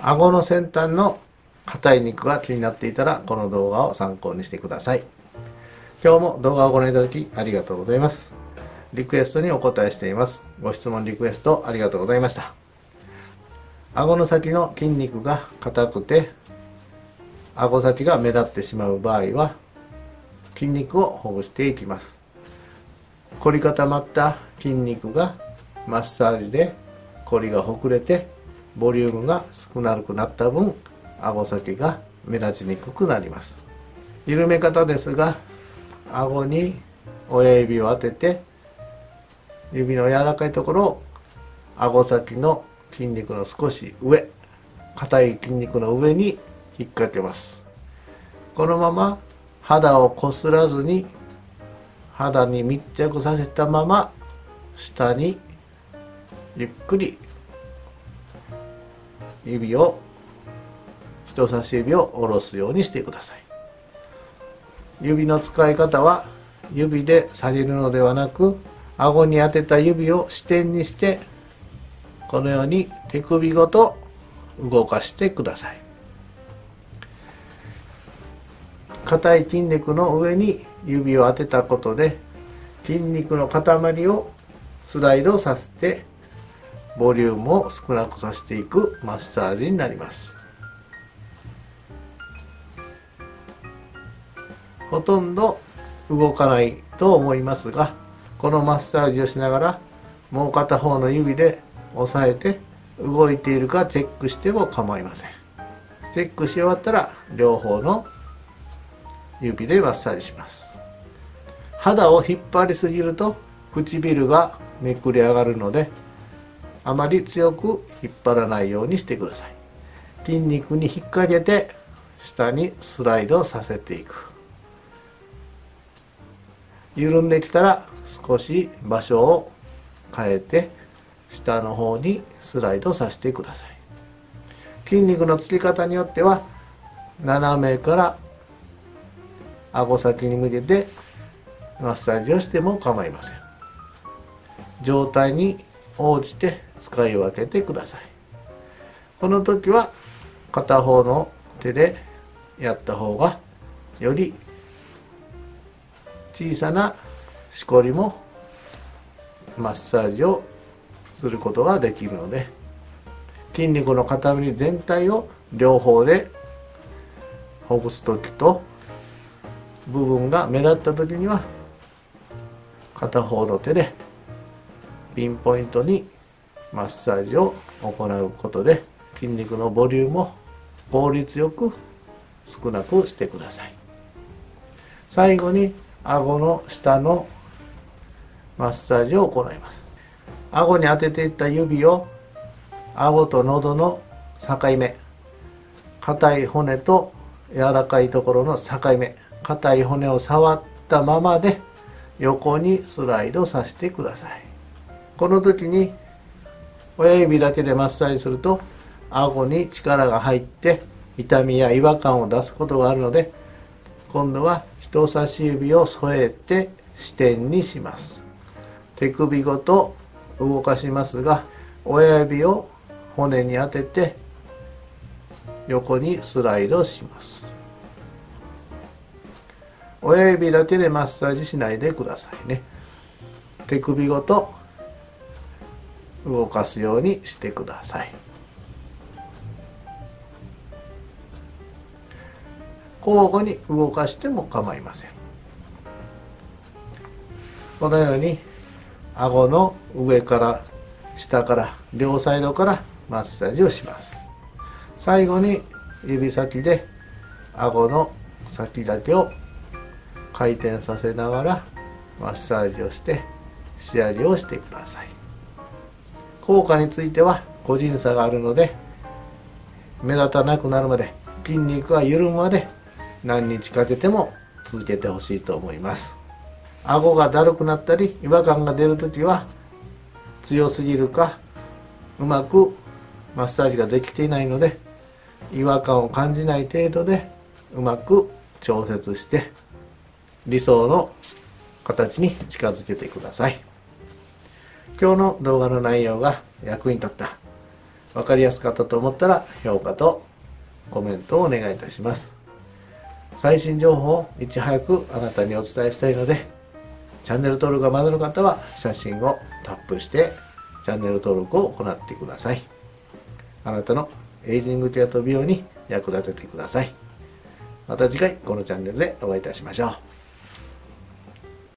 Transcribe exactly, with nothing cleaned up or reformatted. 顎の先端の硬い肉が気になっていたら、この動画を参考にしてください。今日も動画をご覧いただきありがとうございます。リクエストにお答えしています。ご質問リクエストありがとうございました。顎の先の筋肉が硬くて、顎先が目立ってしまう場合は、筋肉をほぐしていきます。凝り固まった筋肉がマッサージで凝りがほぐれて、ボリュームが少なくなった分、顎先が目立ちにくくなります。緩め方ですが、顎に親指を当てて、指の柔らかいところを顎先の筋肉の少し上、硬い筋肉の上に引っ掛けます。このまま肌をこすらずに、肌に密着させたまま下にゆっくり指を人差し指を下ろすようにしてください。指の使い方は指で下げるのではなく、顎に当てた指を支点にしてこのように手首ごと動かしてください。硬い筋肉の上に指を当てたことで筋肉の塊をスライドさせてボリュームを少なくさせていくマッサージになります。ほとんど動かないと思いますが、このマッサージをしながらもう片方の指で押さえて動いているかチェックしても構いません。チェックし終わったら両方の指でマッサージします。肌を引っ張りすぎると唇がめくれ上がるので、あまり強く引っ張らないようにしてください。筋肉に引っ掛けて下にスライドさせていく。緩んできたら少し場所を変えて下の方にスライドさせてください。筋肉のつき方によっては斜めから顎先に向けてマッサージをしても構いません。状態に応じて使い分けてください。この時は片方の手でやった方がより小さなしこりもマッサージをすることができるので、筋肉の塊全体を両方でほぐす時と、部分が目立った時には片方の手でピンポイントにマッサージを行うことで筋肉のボリュームを効率よく少なくしてください。最後に顎の下のマッサージを行います。顎に当てていった指を顎と喉の境目、硬い骨と柔らかいところの境目、硬い骨を触ったままで横にスライドさせてください。この時に親指だけでマッサージすると顎に力が入って痛みや違和感を出すことがあるので、今度は人差し指を添えて支点にします。手首ごと動かしますが、親指を骨に当てて横にスライドします。親指だけでマッサージしないでくださいね。手首ごと動かすようにしてください。交互に動かしても構いません。このように顎の上から下から両サイドからマッサージをします。最後に指先で顎の先だけを回転させながらマッサージをして仕上げをしてください。効果については個人差があるので、目立たなくなるまで、筋肉が緩むまで何日かけても続けてほしいと思います。顎がだるくなったり違和感が出るときは、強すぎるかうまくマッサージができていないので、違和感を感じない程度でうまく調節して理想の形に近づけてください。今日の動画の内容が役に立った、分かりやすかったと思ったら評価とコメントをお願いいたします。最新情報をいち早くあなたにお伝えしたいので、チャンネル登録がまだの方は写真をタップしてチャンネル登録を行ってください。あなたのエイジングケアと美容に役立ててください。また次回このチャンネルでお会いいたしましょう。